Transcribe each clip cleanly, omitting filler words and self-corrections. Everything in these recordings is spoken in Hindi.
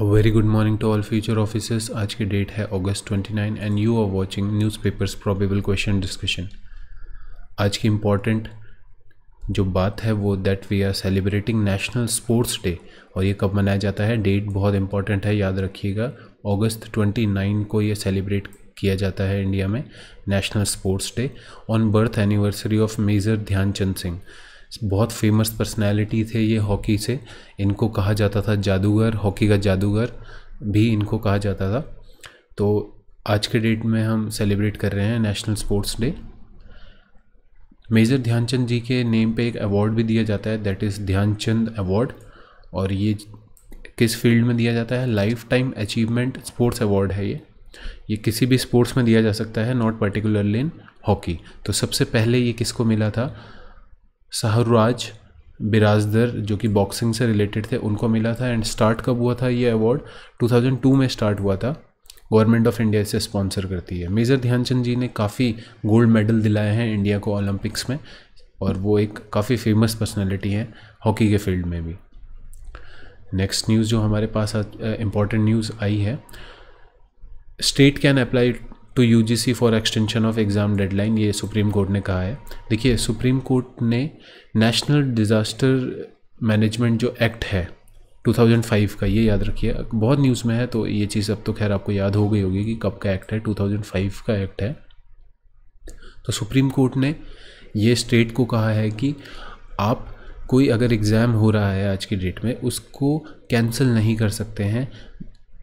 A very good morning to all future officers. आज की डेट है अगस्त 29 and you are watching news papers probable question discussion. आज की इम्पॉर्टेंट जो बात है वो that we are celebrating national sports day. और ये कब मनाया जाता है, डेट बहुत इंपॉर्टेंट है, याद रखिएगा। अगस्त 29 को ये सेलिब्रेट किया जाता है इंडिया में, national sports day, on birth anniversary of major Dhyanchand Singh. बहुत फेमस पर्सनैलिटी थे ये हॉकी से, इनको कहा जाता था जादूगर, हॉकी का जादूगर भी इनको कहा जाता था। तो आज के डेट में हम सेलिब्रेट कर रहे हैं national sports day. Major Dhyanchand ji के नेम पे एक अवार्ड भी दिया जाता है, दैट इज़ ध्यानचंद अवार्ड। और ये किस फील्ड में दिया जाता है, life time achievement sports award है ये किसी भी स्पोर्ट्स में दिया जा सकता है, नॉट पर्टिकुलरली इन हॉकी। तो सबसे पहले ये किसको मिला था, सहराज बिराजदर जो कि बॉक्सिंग से रिलेटेड थे, उनको मिला था। एंड स्टार्ट कब हुआ था ये अवार्ड, 2002 में स्टार्ट हुआ था। गवर्नमेंट ऑफ इंडिया इसे स्पॉन्सर करती है। मेजर ध्यानचंद जी ने काफ़ी गोल्ड मेडल दिलाए हैं इंडिया को ओलंपिक्स में, और वो एक काफ़ी फेमस पर्सनैलिटी हैं हॉकी के फील्ड में भी। नेक्स्ट न्यूज़ जो हमारे पास इम्पॉर्टेंट न्यूज़ आई है, state can apply to UGC for extension of exam deadline, ये सुप्रीम कोर्ट ने कहा है। देखिए, सुप्रीम कोर्ट ने नेशनल डिज़ास्टर मैनेजमेंट जो एक्ट है 2005 का, ये याद रखिए, बहुत न्यूज़ में है तो ये चीज़ अब तो खैर आपको याद हो गई होगी कि कब का एक्ट है, 2005 का एक्ट है। तो सुप्रीम कोर्ट ने ये स्टेट को कहा है कि आप कोई अगर एग्ज़ाम हो रहा है आज की डेट में, उसको कैंसिल नहीं कर सकते हैं।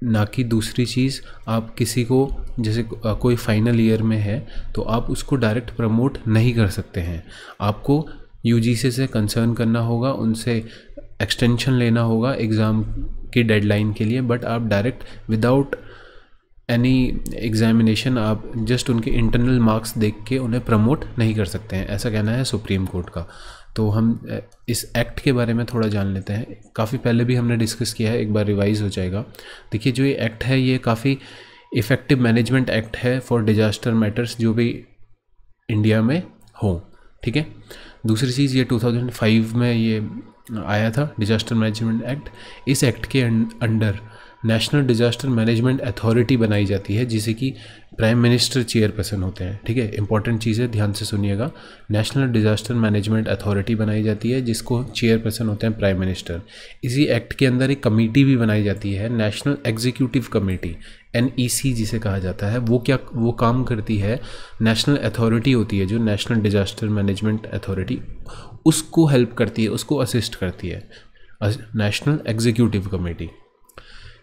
ना कि दूसरी चीज़, आप किसी को, जैसे कोई फाइनल ईयर में है तो आप उसको डायरेक्ट प्रमोट नहीं कर सकते हैं। आपको यूजीसी से कंसर्न करना होगा, उनसे एक्सटेंशन लेना होगा एग्ज़ाम की डेडलाइन के लिए, बट आप डायरेक्ट विदाउट एनी एग्जामिनेशन आप जस्ट उनके इंटरनल मार्क्स देख के उन्हें प्रमोट नहीं कर सकते हैं, ऐसा कहना है सुप्रीम कोर्ट का। तो हम इस एक्ट के बारे में थोड़ा जान लेते हैं, काफ़ी पहले भी हमने डिस्कस किया है, एक बार रिवाइज़ हो जाएगा। देखिए, जो ये एक्ट है ये काफ़ी इफ़ेक्टिव मैनेजमेंट एक्ट है फॉर डिजास्टर मैटर्स जो भी इंडिया में हो, ठीक है। दूसरी चीज़, ये 2005 में ये आया था डिजास्टर मैनेजमेंट एक्ट। इस एक्ट के under national disaster management authority बनाई जाती है, जिसे कि प्राइम मिनिस्टर चेयरपर्सन होते हैं, ठीक है। इंपॉर्टेंट चीज़ है, ध्यान से सुनिएगा। नेशनल डिजास्टर मैनेजमेंट अथॉरिटी बनाई जाती है जिसको चेयरपर्सन होते हैं प्राइम मिनिस्टर। इसी एक्ट के अंदर एक कमेटी भी बनाई जाती है, नेशनल एग्जीक्यूटिव कमेटी, NEC जिसे कहा जाता है। वो काम करती है, नेशनल अथॉरिटी होती है जो नेशनल डिजास्टर मैनेजमेंट अथॉरिटी, उसको हेल्प करती है, उसको असिस्ट करती है नेशनल एग्जीक्यूटिव कमेटी।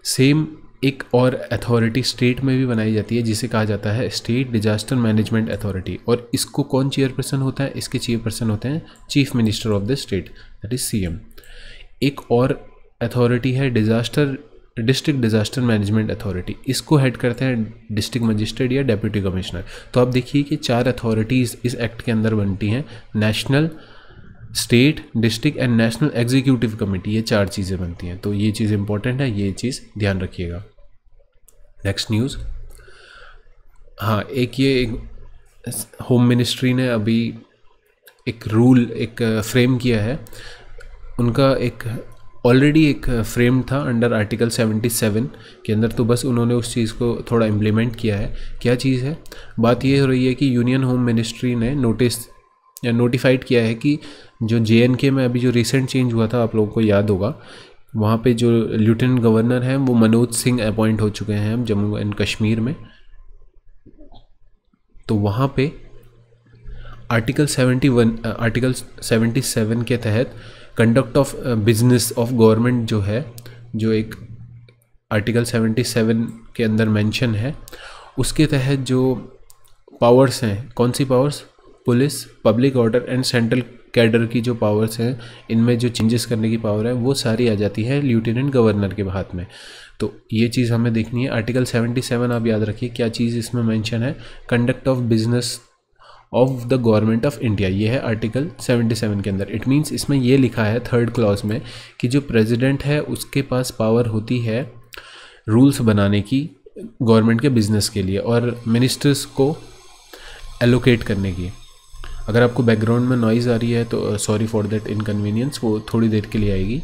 सेम एक और अथॉरिटी स्टेट में भी बनाई जाती है जिसे कहा जाता है स्टेट डिजास्टर मैनेजमेंट अथॉरिटी, और इसको कौन चेयरपर्सन होता है, इसके चेयरपर्सन होते हैं chief minister of the state, that is CM। एक और अथॉरिटी है डिस्ट्रिक्ट डिजास्टर मैनेजमेंट अथॉरिटी, इसको हेड करते हैं डिस्ट्रिक्ट मजिस्ट्रेट या डेप्यूटी कमिश्नर। तो आप देखिए कि चार अथॉरिटीज़ इस एक्ट के अंदर बनती हैं, national, state, district and national executive committee, ये चार चीज़ें बनती हैं। तो ये चीज़ इंपॉर्टेंट है, ये चीज़ ध्यान रखिएगा। नेक्स्ट न्यूज़, हाँ, एक होम मिनिस्ट्री ने अभी एक रूल फ्रेम किया है, उनका ऑलरेडी एक फ्रेम था अंडर आर्टिकल 77 के अंदर, तो बस उन्होंने उस चीज़ को थोड़ा इम्प्लीमेंट किया है। क्या चीज़ है, बात ये हो रही है कि यूनियन होम मिनिस्ट्री ने नोटिफाइड किया है कि जो JNK में अभी जो रिसेंट चेंज हुआ था, आप लोगों को याद होगा, वहाँ पे जो लेफ्टिनेंट गवर्नर हैं वो मनोज सिंह अपॉइंट हो चुके हैं अब जम्मू एंड कश्मीर में। तो वहाँ पे आर्टिकल 77 के तहत conduct of business of government जो है, जो एक आर्टिकल 77 के अंदर मेंशन है, उसके तहत जो पावर्स हैं, कौन सी powers, police, public order and central cadre की जो पावर्स हैं, इनमें जो चेंजेस करने की पावर है वो सारी आ जाती है लेफ्टिनेंट गवर्नर के हाथ में। तो ये चीज़ हमें देखनी है। आर्टिकल 77 आप याद रखिए क्या चीज़ इसमें मेंशन है, conduct of business of the government of India, ये है आर्टिकल 77 के अंदर। इट मीन्स इसमें ये लिखा है थर्ड क्लॉज में कि जो प्रेसिडेंट है उसके पास पावर होती है रूल्स बनाने की गवर्नमेंट के बिजनेस के लिए, और मिनिस्टर्स को एलोकेट करने की। अगर आपको बैकग्राउंड में नॉइज़ आ रही है तो सॉरी फॉर दैट इनकन्वीनियंस, वो थोड़ी देर के लिए आएगी।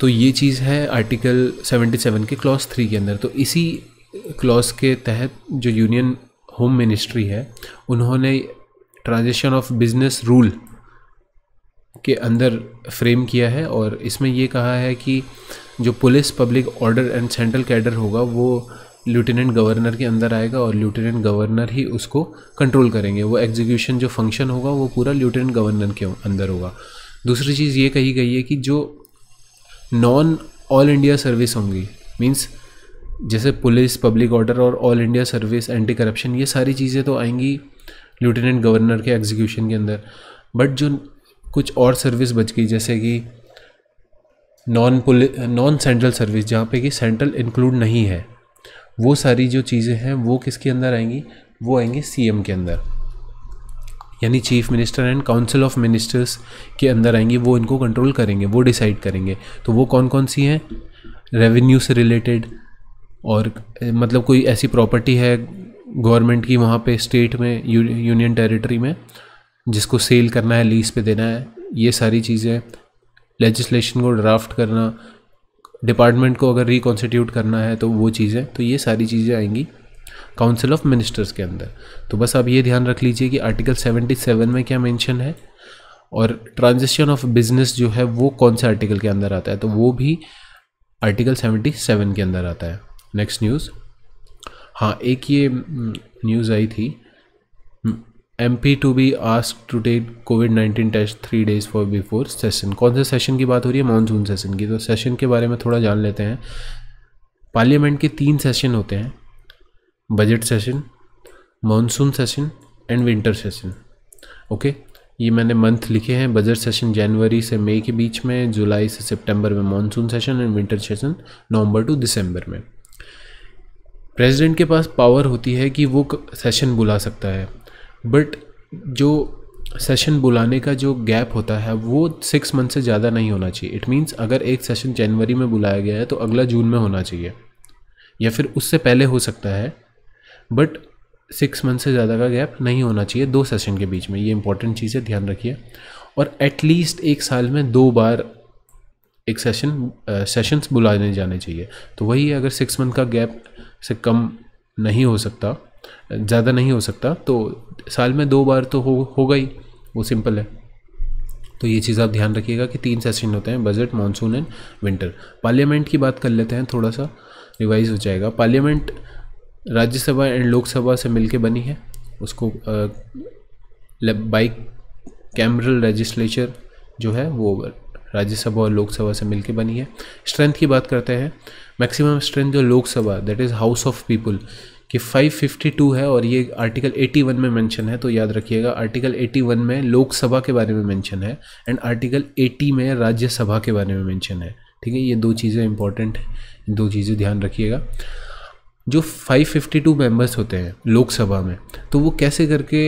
तो ये चीज़ है आर्टिकल 77 के क्लॉज 3 के अंदर। तो इसी क्लॉज के तहत जो यूनियन होम मिनिस्ट्री है उन्होंने ट्रांजिशन ऑफ बिजनेस रूल के अंदर फ्रेम किया है और इसमें ये कहा है कि जो police public order and central cadre होगा वो लेफ्टिनेंट गवर्नर के अंदर आएगा और लेफ्टिनेंट गवर्नर ही उसको कंट्रोल करेंगे। वो एग्जीक्यूशन जो फंक्शन होगा वो पूरा लेफ्टिनेंट गवर्नर के अंदर होगा। दूसरी चीज़ ये कही गई है कि जो नॉन ऑल इंडिया सर्विस होंगी मीन्स जैसे पुलिस पब्लिक ऑर्डर और all India service anti corruption ये सारी चीज़ें तो आएंगी लेफ्टिनेंट गवर्नर के एग्जीक्यूशन के अंदर, बट जो कुछ और सर्विस बच गई जैसे कि नॉन सेंट्रल सर्विस जहाँ पे कि सेंट्रल इंक्लूड नहीं है वो सारी जो चीज़ें हैं वो किसके अंदर आएंगी, वो आएंगी सीएम के अंदर यानी chief minister and council of ministers के अंदर आएंगी। वो इनको कंट्रोल करेंगे, वो डिसाइड करेंगे। तो वो कौन कौन सी हैं, रेवेन्यू से रिलेटेड और मतलब कोई ऐसी प्रॉपर्टी है गवर्नमेंट की वहाँ पे स्टेट में यूनियन टेरिटरी में जिसको सेल करना है लीज पे देना है, ये सारी चीज़ें, लेजिस्लेशन को ड्राफ्ट करना, डिपार्टमेंट को अगर रिकॉन्स्टिट्यूट करना है तो वो चीज़ें, तो ये सारी चीज़ें आएंगी काउंसिल ऑफ मिनिस्टर्स के अंदर। तो बस आप ये ध्यान रख लीजिए कि आर्टिकल 77 में क्या मेंशन है और ट्रांजिशन ऑफ बिजनेस जो है वो कौन से आर्टिकल के अंदर आता है, तो वो भी आर्टिकल 77 के अंदर आता है। नेक्स्ट न्यूज़, हाँ एक ये न्यूज़ आई थी, MP to be asked to take COVID-19 test 3 days for before session। कौन से सेशन की बात हो रही है, मानसून सेशन की। तो सेशन के बारे में थोड़ा जान लेते हैं। पार्लियामेंट के 3 सेशन होते हैं, budget session, monsoon session and winter session. Okay, ये मैंने मंथ लिखे हैं। बजट सेशन जनवरी से मई के बीच में, जुलाई से सितंबर में monsoon session and winter session November to दिसंबर में। प्रेसिडेंट के पास पावर होती है कि वो सेशन बुला सकता है, बट जो सेशन बुलाने का जो गैप होता है वो 6 मंथ से ज़्यादा नहीं होना चाहिए। इट मीन्स अगर एक सेशन जनवरी में बुलाया गया है तो अगला जून में होना चाहिए या फिर उससे पहले हो सकता है, बट 6 मंथ से ज़्यादा का गैप नहीं होना चाहिए 2 सेशन के बीच में। ये इंपॉर्टेंट चीज़ें ध्यान रखिए। और एटलीस्ट एक साल में 2 बार एक सेशंस बुलाने जाने चाहिए। तो वही है, अगर 6 मंथ का गैप से कम नहीं हो सकता, ज़्यादा नहीं हो सकता, तो साल में 2 बार तो होगा ही, वो सिंपल है। तो ये चीज़ आप ध्यान रखिएगा कि 3 सेशन होते हैं, budget, monsoon and winter. Parliament की बात कर लेते हैं, थोड़ा सा रिवाइज हो जाएगा। पार्लियामेंट राज्यसभा एंड लोकसभा से मिलके बनी है, उसको बाई कैमरल लेजिस्लेचर जो है वो राज्यसभा और लोकसभा से मिलके बनी है। स्ट्रेंथ की बात करते हैं, मैक्सिमम स्ट्रेंथ जो Lok Sabha that is house of people कि 552 है और ये आर्टिकल 81 में मेंशन है। तो याद रखिएगा आर्टिकल 81 में लोकसभा के बारे में मेंशन है एंड आर्टिकल 80 में राज्यसभा के बारे में मेंशन है। ठीक है, ये 2 चीज़ें इंपॉर्टेंट हैं, 2 चीज़ें ध्यान रखिएगा। जो 552 मेंबर्स होते हैं लोकसभा में तो वो कैसे करके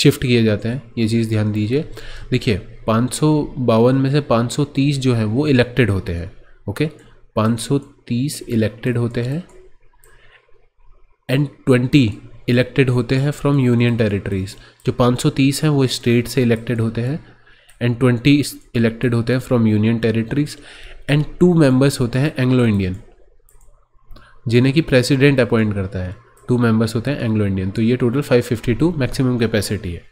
शिफ्ट किए जाते हैं, ये चीज़ ध्यान दीजिए। देखिए 552 में से 530 जो है वो इलेक्टेड होते हैं। ओके, 530 इलेक्टेड होते हैं एंड 20 इलेक्टेड होते हैं फ्रॉम यूनियन टेरिटरीज। जो 530 हैं वो स्टेट से इलेक्टेड होते हैं एंड 20 इलेक्टेड होते हैं from union territories and 2 members होते हैं एंग्लो इंडियन जिन्हें कि प्रेसिडेंट अपॉइंट करता है। 2 मेंबर्स होते हैं एंग्लो इंडियन। तो ये टोटल 552 मैक्सिमम कैपेसिटी है।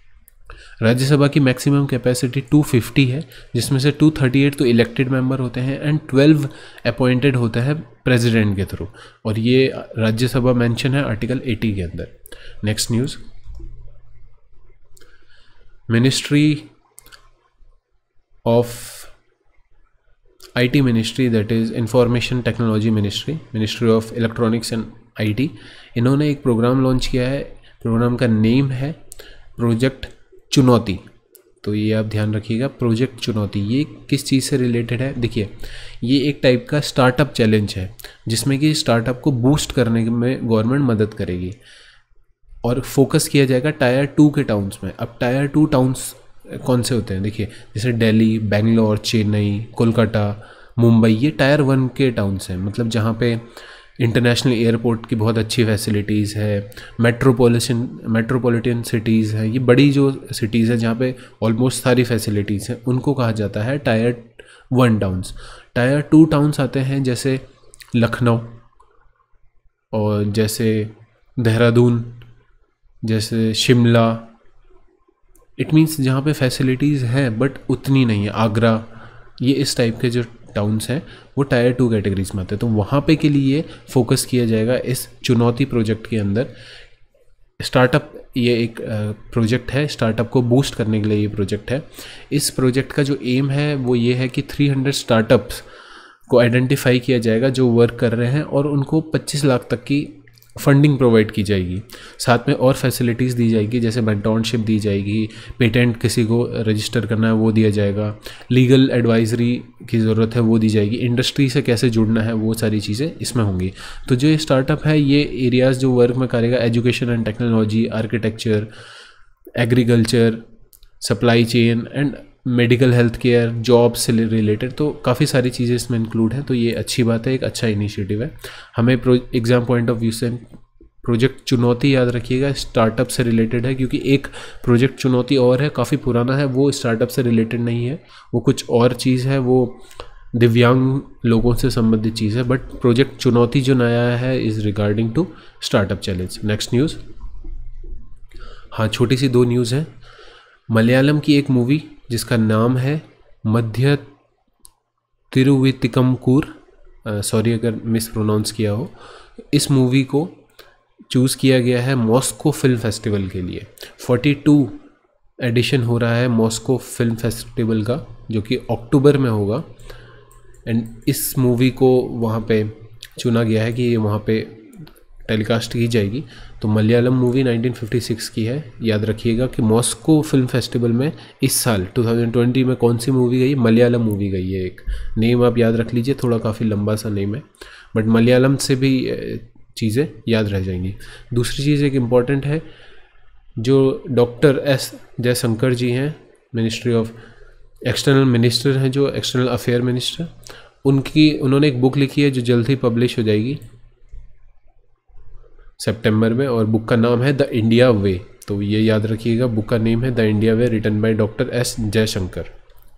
राज्यसभा की मैक्सिमम कैपेसिटी 250 है जिसमें से 238 तो इलेक्टेड मेंबर होते हैं एंड 12 अपॉइंटेड होता है प्रेसिडेंट के थ्रू। और ये राज्यसभा मेंशन है आर्टिकल 80 के अंदर। Next news, IT ministry that is information technology ministry, ministry of electronics and IT, इन्होंने एक प्रोग्राम लॉन्च किया है। प्रोग्राम का नेम है प्रोजेक्ट चुनौती। तो ये आप ध्यान रखिएगा, प्रोजेक्ट चुनौती ये किस चीज़ से रिलेटेड है। देखिए ये एक टाइप का स्टार्टअप चैलेंज है जिसमें कि स्टार्टअप को बूस्ट करने में गवर्नमेंट मदद करेगी और फोकस किया जाएगा Tier 2 के टाउन्स में। अब Tier 2 टाउन्स कौन से होते हैं, देखिए जैसे दिल्ली, बेंगलोर, चेन्नई, कोलकाता, मुंबई, ये Tier 1 के टाउन्स हैं, मतलब जहाँ पे इंटरनेशनल एयरपोर्ट की बहुत अच्छी फैसिलिटीज़ है, मेट्रोपॉलिटन सिटीज़ हैं, ये बड़ी जो सिटीज़ है जहाँ पे ऑलमोस्ट सारी फैसिलिटीज़ हैं, उनको कहा जाता है tier one towns. Tier two towns आते हैं जैसे लखनऊ और जैसे देहरादून, जैसे शिमला। इट मीन्स जहाँ पे फैसिलिटीज़ हैं बट उतनी नहीं है। आगरा, ये इस टाइप के जो टाउन्स हैं वो टायर टू कैटेगरीज में आते हैं। तो वहाँ पे के लिए फोकस किया जाएगा इस चुनौती प्रोजेक्ट के अंदर। स्टार्टअप, ये एक प्रोजेक्ट है, स्टार्टअप को बूस्ट करने के लिए ये प्रोजेक्ट है। इस प्रोजेक्ट का जो एम है वो ये है कि 300 स्टार्टअप्स को आइडेंटिफाई किया जाएगा जो वर्क कर रहे हैं और उनको 25 लाख तक की फंडिंग प्रोवाइड की जाएगी। साथ में और फैसिलिटीज़ दी जाएगी जैसे मेंटोरशिप दी जाएगी, पेटेंट किसी को रजिस्टर करना है वो दिया जाएगा, लीगल एडवाइजरी की ज़रूरत है वो दी जाएगी, इंडस्ट्री से कैसे जुड़ना है वो सारी चीज़ें इसमें होंगी। तो जो ये स्टार्टअप है ये एरियाज़ जो वर्क में करेगा, education and technology, architecture, agriculture, supply chain and medical health care, job से रिलेटेड। तो काफ़ी सारी चीज़ें इसमें इंक्लूड हैं। तो ये अच्छी बात है, एक अच्छा इनिशिएटिव है। हमें एग्ज़ाम पॉइंट ऑफ व्यू से प्रोजेक्ट चुनौती याद रखिएगा, स्टार्टअप से रिलेटेड है, क्योंकि एक प्रोजेक्ट चुनौती और है, काफ़ी पुराना है, वो स्टार्टअप से रिलेटेड नहीं है, वो कुछ और चीज़ है, वो दिव्यांग लोगों से संबंधित चीज़ है। बट प्रोजेक्ट चुनौती जो नया है is regarding to startup challenge. Next news, हाँ छोटी सी दो न्यूज़ हैं। मलयालम की एक मूवी जिसका नाम है मध्य तिरुवितिकमकूर, सॉरी अगर मिस प्रोनाउंस किया हो, इस मूवी को चूज़ किया गया है मॉस्को फिल्म फेस्टिवल के लिए। 42 एडिशन हो रहा है मॉस्को फिल्म फेस्टिवल का जो कि अक्टूबर में होगा, एंड इस मूवी को वहाँ पे चुना गया है कि ये वहाँ पे टेलीकास्ट की जाएगी। तो मलयालम मूवी 1956 की है। याद रखिएगा कि मॉस्को फिल्म फेस्टिवल में इस साल 2020 में कौन सी मूवी गई, मलयालम मूवी गई है। एक नेम आप याद रख लीजिए, थोड़ा काफ़ी लंबा सा नेम है बट मलयालम से भी चीज़ें याद रह जाएंगी। दूसरी चीज़ एक इम्पॉर्टेंट है, जो डॉक्टर एस जयशंकर जी हैं, मिनिस्ट्री ऑफ एक्सटर्नल मिनिस्टर हैं, जो एक्सटर्नल अफेयर मिनिस्टर, उन्होंने एक बुक लिखी है जो जल्द ही पब्लिश हो जाएगी सितंबर में, और बुक का नाम है द इंडिया वे। तो ये याद रखिएगा, बुक का नेम है the India way, written by doctor S Jaishankar.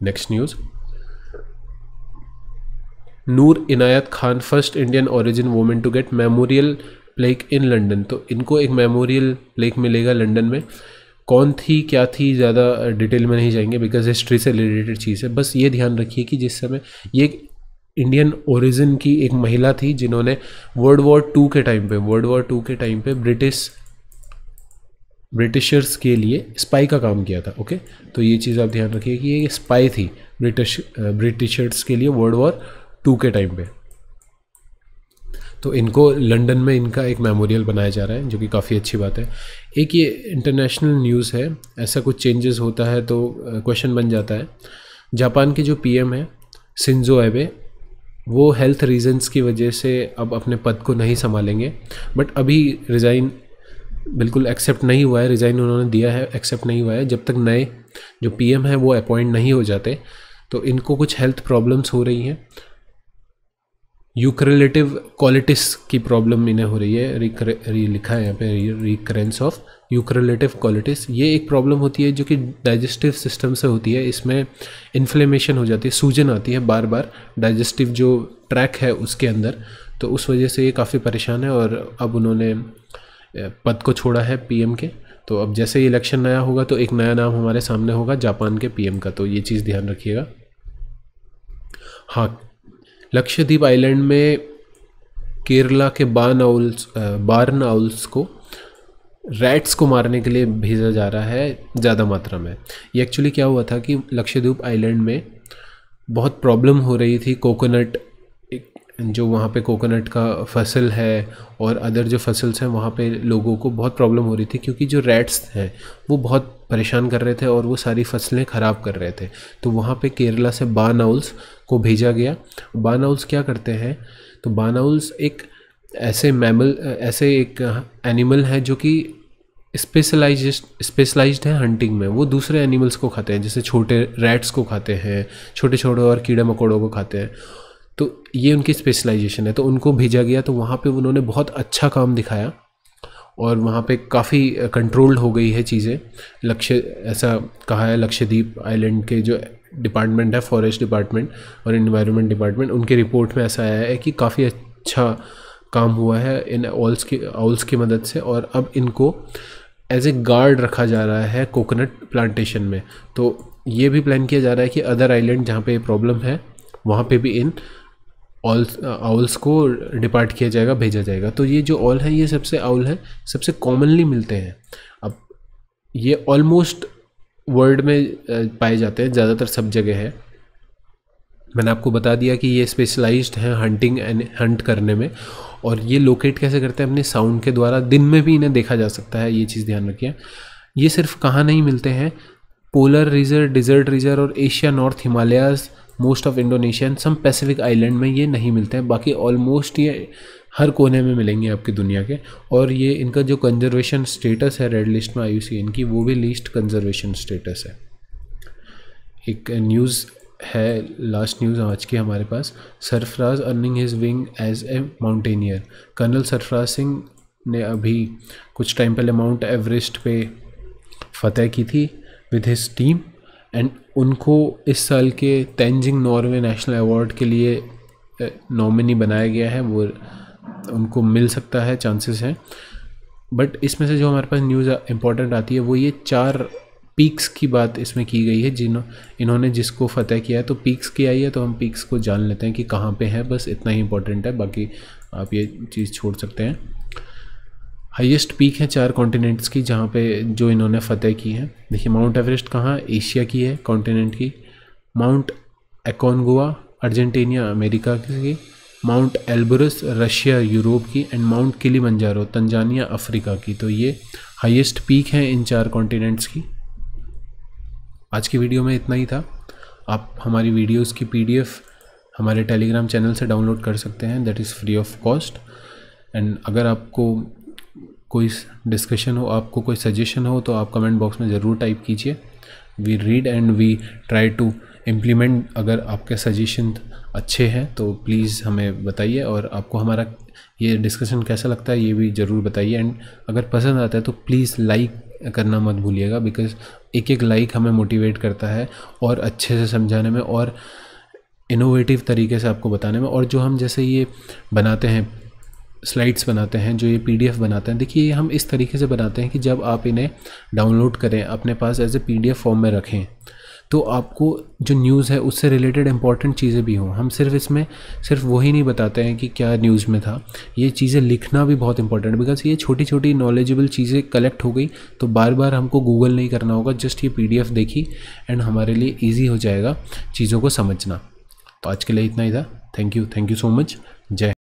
Next news, Noor Inayat Khan, first Indian origin women to get memorial plaque in London. तो इनको एक मेमोरियल प्लेक मिलेगा लंदन में। कौन थी, क्या थी, ज़्यादा डिटेल में नहीं जाएंगे बिकॉज हिस्ट्री से रिलेटेड चीज़ है। बस ये ध्यान रखिए कि जिस समय ये इंडियन ओरिजिन की एक महिला थी जिन्होंने वर्ल्ड वॉर टू के टाइम पे ब्रिटिशर्स के लिए स्पाई का काम किया था। ओके, तो ये चीज़ आप ध्यान रखिए कि ये स्पाई थी ब्रिटिशर्स के लिए वर्ल्ड वॉर 2 के टाइम पे। तो इनको लंदन में इनका एक मेमोरियल बनाया जा रहा है जो कि काफ़ी अच्छी बात है। एक ये इंटरनेशनल न्यूज़ है, ऐसा कुछ चेंजेस होता है तो क्वेश्चन बन जाता है। जापान के जो PM हैं शिंजो एबे, वो हेल्थ रीजंस की वजह से अब अपने पद को नहीं संभालेंगे, बट अभी रिज़ाइन बिल्कुल एक्सेप्ट नहीं हुआ है, रिज़ाइन उन्होंने दिया है, एक्सेप्ट नहीं हुआ है। जब तक नए जो PM हैं वो अपॉइंट नहीं हो जाते तो इनको कुछ हेल्थ प्रॉब्लम्स हो रही हैं। यूक्रेलेटिव कॉलिटिस की प्रॉब्लम इन्हें हो रही है, लिखा है यहाँ पे रिकरेंस ऑफ यूक्रेलेटिव कॉलिटिस। ये एक प्रॉब्लम होती है जो कि डाइजेस्टिव सिस्टम से होती है, इसमें इन्फ्लेमेशन हो जाती है, सूजन आती है बार बार डाइजेस्टिव जो ट्रैक है उसके अंदर। तो उस वजह से ये काफ़ी परेशान है और अब उन्होंने पद को छोड़ा है PM के। तो अब जैसे ही इलेक्शन नया होगा तो एक नया नाम हमारे सामने होगा जापान के PM का, तो ये चीज़ ध्यान रखिएगा। हाँ, लक्षद्वीप आइलैंड में केरला के बार्न आउल्स को रैट्स को मारने के लिए भेजा जा रहा है ज़्यादा मात्रा में। ये एक्चुअली क्या हुआ था कि लक्षद्वीप आइलैंड में बहुत प्रॉब्लम हो रही थी, कोकोनट जो वहाँ पे कोकोनट का फसल है और अदर जो फसल्स हैं वहाँ पे लोगों को बहुत प्रॉब्लम हो रही थी क्योंकि जो रैट्स हैं वो बहुत परेशान कर रहे थे और वो सारी फसलें ख़राब कर रहे थे। तो वहाँ पे केरला से बार्न आउल्स को भेजा गया। बार्न आउल्स क्या करते हैं, तो बार्न आउल्स एक ऐसे एक एनिमल है जो कि स्पेशलाइज्ड है हंटिंग में। वो दूसरे एनिमल्स को खाते हैं, जैसे छोटे रैट्स को खाते हैं, छोटे छोटे और कीड़े मकोड़ों को खाते हैं। तो ये उनकी स्पेशलाइजेशन है, तो उनको भेजा गया। तो वहाँ पे उन्होंने बहुत अच्छा काम दिखाया और वहाँ पे काफ़ी कंट्रोल्ड हो गई है चीज़ें। ऐसा कहा है लक्षद्वीप आइलैंड के जो डिपार्टमेंट है, फॉरेस्ट डिपार्टमेंट और एनवायरनमेंट डिपार्टमेंट, उनके रिपोर्ट में ऐसा आया है कि काफ़ी अच्छा काम हुआ है इन ऑल्स की मदद से, और अब इनको एज ए गार्ड रखा जा रहा है कोकोनट प्लांटेशन में। तो ये भी प्लान किया जा रहा है कि अदर आइलैंड जहाँ पे प्रॉब्लम है वहाँ पे भी इन आउल्स को डिपार्ट किया जाएगा, भेजा जाएगा। तो ये जो ऑल है, ये सबसे आउल है, सबसे कॉमनली मिलते हैं। अब ये ऑलमोस्ट वर्ल्ड में पाए जाते हैं, ज़्यादातर सब जगह है। मैंने आपको बता दिया कि ये स्पेशलाइज्ड हैं हंटिंग एंड हंट करने में, और ये लोकेट कैसे करते हैं, अपने साउंड के द्वारा। दिन में भी इन्हें देखा जा सकता है, ये चीज़ ध्यान रखिए। ये सिर्फ कहाँ नहीं मिलते हैं, पोलर रीजर, डिजर्ट रीजर और Asia, north Himalayas, most of Indonesia and some Pacific island में ये नहीं मिलते हैं। बाकी ऑलमोस्ट ये हर कोने में मिलेंगे आपकी दुनिया के। और ये इनका जो कंजर्वेशन स्टेटस है रेड लिस्ट में IUCN की, वो भी लीस्ट कंजर्वेशन स्टेटस है। एक न्यूज़ है, लास्ट न्यूज़ आज की हमारे पास, Sarfaraz earning his wing as a mountaineer. Colonel Sarfaraz Singh ने अभी कुछ टाइम पहले माउंट एवरेस्ट पे फतह की थी विद हिज टीम, एंड उनको इस साल के तेंजिंग नॉर्वे नेशनल अवार्ड के लिए नॉमिनी बनाया गया है। वो उनको मिल सकता है, चांसेस हैं। बट इसमें से जो हमारे पास न्यूज़ इंपॉर्टेंट आती है वो ये चार पीक्स की बात इसमें की गई है इन्होंने जिसको फतेह किया है। तो पीक्स की आई है, तो हम पीक्स को जान लेते हैं कि कहाँ पे है, बस इतना ही इंपॉर्टेंट है, बाकी आप ये चीज़ छोड़ सकते हैं। हाईएस्ट पीक है चार कॉन्टिनेंट्स की जहाँ पे जो इन्होंने फतेह की है। देखिए माउंट एवरेस्ट कहाँ, एशिया की है कॉन्टिनेंट की, माउंट एकोनगुआ अर्जेंटीना अमेरिका की, माउंट एल्ब्रस रशिया यूरोप की, and mount Kilimanjaro Tanzania Africa की। तो ये हाईएस्ट पीक है इन चार कॉन्टिनेंट्स की। आज की वीडियो में इतना ही था। आप हमारी वीडियोस की PDF हमारे टेलीग्राम चैनल से डाउनलोड कर सकते हैं, that is free of cost. And अगर आपको कोई डिस्कशन हो, आपको कोई सजेशन हो, तो आप कमेंट बॉक्स में ज़रूर टाइप कीजिए। We read and we try to implement. अगर आपके सजेशन अच्छे हैं तो प्लीज़ हमें बताइए, और आपको हमारा ये डिस्कशन कैसा लगता है ये भी ज़रूर बताइए। एंड अगर पसंद आता है तो प्लीज़ लाइक करना मत भूलिएगा, बिकॉज़ एक एक लाइक हमें मोटिवेट करता है और अच्छे से समझाने में और इनोवेटिव तरीके से आपको बताने में। और जो हम जैसे ये बनाते हैं, स्लाइड्स बनाते हैं, जो ये PDF बनाते हैं, देखिए ये हम इस तरीके से बनाते हैं कि जब आप इन्हें डाउनलोड करें अपने पास एज ए PDF फॉर्म में रखें, तो आपको जो न्यूज़ है उससे रिलेटेड इंपॉर्टेंट चीज़ें भी हों। हम सिर्फ इसमें सिर्फ वही नहीं बताते हैं कि क्या न्यूज़ में था, ये चीज़ें लिखना भी बहुत इंपॉर्टेंट है, बिकॉज ये छोटी छोटी नॉलेजेबल चीज़ें कलेक्ट हो गई तो बार बार हमको गूगल नहीं करना होगा, जस्ट ये PDF देखी एंड हमारे लिए ईजी हो जाएगा चीज़ों को समझना। तो आज के लिए इतना ही था। Thank you so much. जय